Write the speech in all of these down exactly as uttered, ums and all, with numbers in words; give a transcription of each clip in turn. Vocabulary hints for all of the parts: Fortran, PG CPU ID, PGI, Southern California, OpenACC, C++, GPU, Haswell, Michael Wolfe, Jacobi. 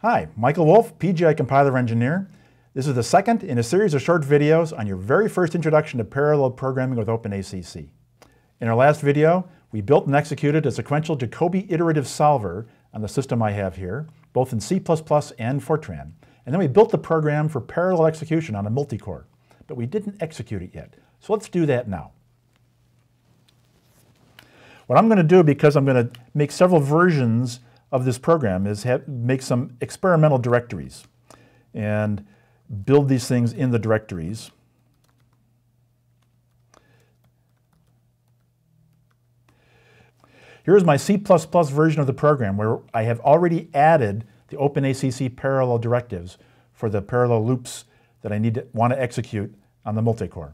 Hi, Michael Wolfe, P G I compiler engineer. This is the second in a series of short videos on your very first introduction to parallel programming with OpenACC. In our last video, we built and executed a sequential Jacobi iterative solver on the system I have here, both in C plus plus and Fortran. And then we built the program for parallel execution on a multicore, but we didn't execute it yet. So let's do that now. What I'm going to do, because I'm going to make several versions of this program, is have, make some experimental directories and build these things in the directories. Here's my C plus plus version of the program where I have already added the OpenACC parallel directives for the parallel loops that I need to want to execute on the multicore.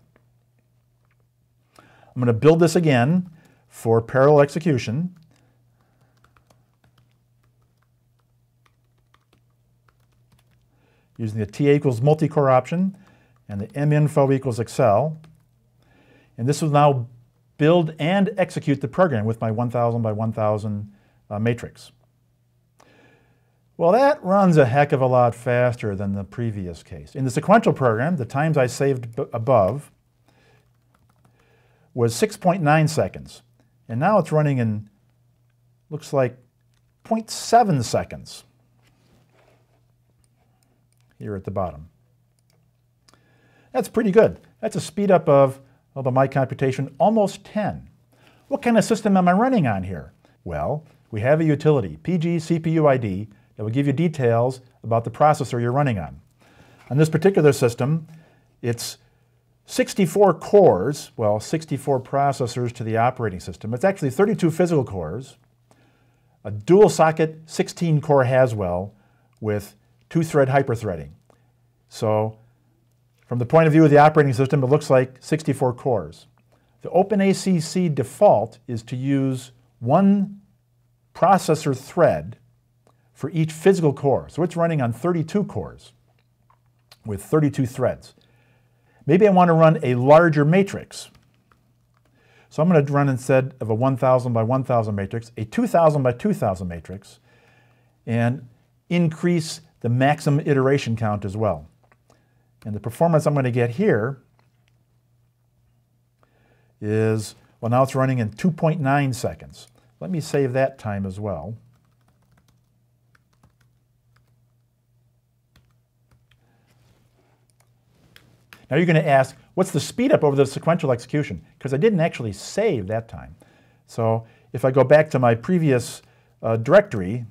I'm going to build this again for parallel execution. Using the T A equals multicore option and the minfo equals Excel. And this will now build and execute the program with my one thousand by one thousand uh, matrix. Well, that runs a heck of a lot faster than the previous case. In the sequential program, the times I saved above was six point nine seconds. And now it's running in, looks like, zero point seven seconds. Here at the bottom. That's pretty good. That's a speed up of, well, by my computation, almost ten. What kind of system am I running on here? Well, we have a utility, P G C P U I D, that will give you details about the processor you're running on. On this particular system, it's sixty-four cores, well, sixty-four processors to the operating system. It's actually thirty-two physical cores, a dual socket sixteen core Haswell with two-thread hyperthreading. So from the point of view of the operating system, it looks like sixty-four cores. The OpenACC default is to use one processor thread for each physical core. So it's running on thirty-two cores with thirty-two threads. Maybe I want to run a larger matrix. So I'm going to run, instead of a one thousand by one thousand matrix, a two thousand by two thousand matrix and increase the maximum iteration count as well. And the performance I'm going to get here is, well, now it's running in two point nine seconds. Let me save that time as well. Now you're going to ask, what's the speed up over the sequential execution? Because I didn't actually save that time. So if I go back to my previous uh, directory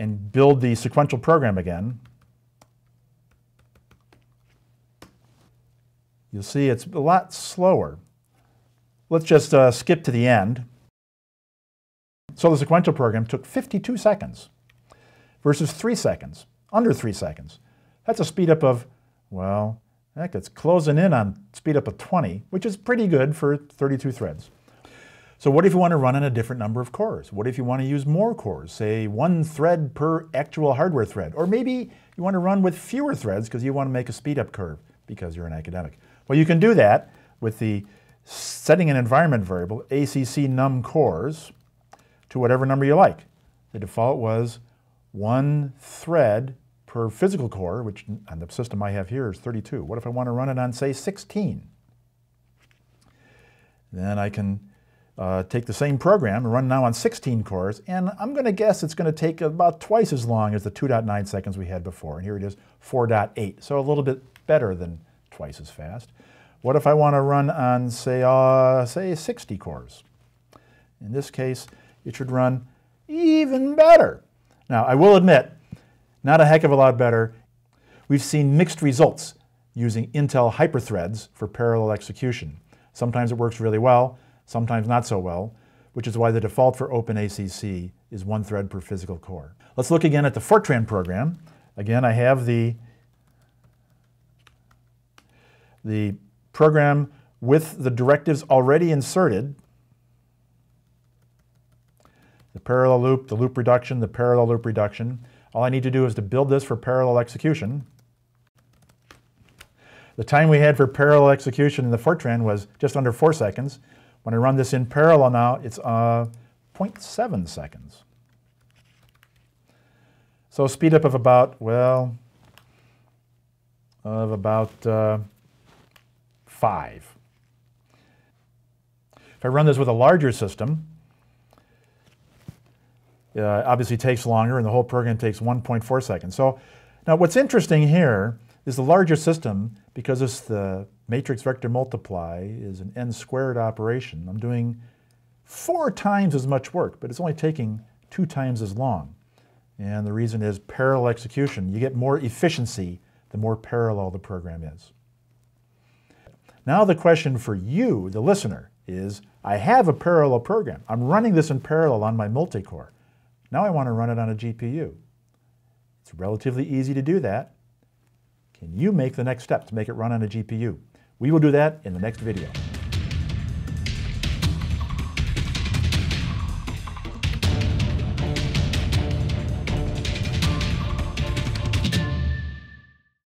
and build the sequential program again, you'll see it's a lot slower. Let's just uh, skip to the end. So the sequential program took fifty-two seconds versus three seconds, under three seconds. That's a speed up of, well, heck, it's closing in on speed up of twenty, which is pretty good for thirty-two threads. So what if you want to run on a different number of cores? What if you want to use more cores, say one thread per actual hardware thread? Or maybe you want to run with fewer threads because you want to make a speed up curve because you're an academic. Well, you can do that with the setting an environment variable, A C C num cores, to whatever number you like. The default was one thread per physical core, which on the system I have here is thirty-two. What if I want to run it on, say, sixteen? Then I can Uh, take the same program and run now on sixteen cores, and I'm going to guess it's going to take about twice as long as the two point nine seconds we had before, and here it is, four point eight, so a little bit better than twice as fast. What if I want to run on, say, uh, say sixty cores? In this case, it should run even better. Now, I will admit, not a heck of a lot better. We've seen mixed results using Intel hyperthreads for parallel execution. Sometimes it works really well, sometimes not so well, which is why the default for OpenACC is one thread per physical core. Let's look again at the Fortran program. Again, I have the, the program with the directives already inserted, the parallel loop, the loop reduction, the parallel loop reduction. All I need to do is to build this for parallel execution. The time we had for parallel execution in the Fortran was just under four seconds. When I run this in parallel now, it's uh, zero point seven seconds. So speed up of about, well, of about uh, five. If I run this with a larger system, it uh, obviously takes longer, and the whole program takes one point four seconds. So now what's interesting here is the larger system, because it's the matrix vector multiply is an n squared operation, I'm doing four times as much work, but it's only taking two times as long. And the reason is parallel execution. You get more efficiency the more parallel the program is. Now the question for you, the listener, is I have a parallel program. I'm running this in parallel on my multi-core. Now I want to run it on a G P U. It's relatively easy to do that. Can you make the next step to make it run on a G P U? We will do that in the next video.